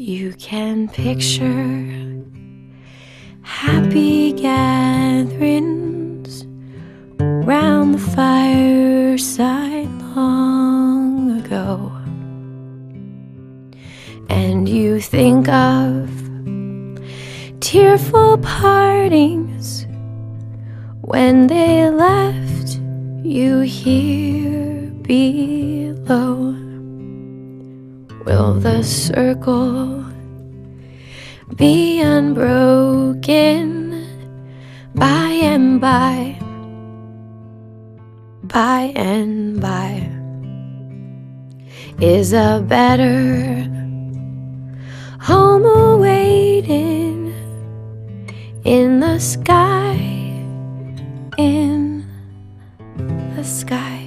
You can picture happy gatherings round the fireside long ago, and you think of tearful partings when they left you here below. Will the circle be unbroken by and by, by and by? Is a better home awaiting in the sky, in the sky?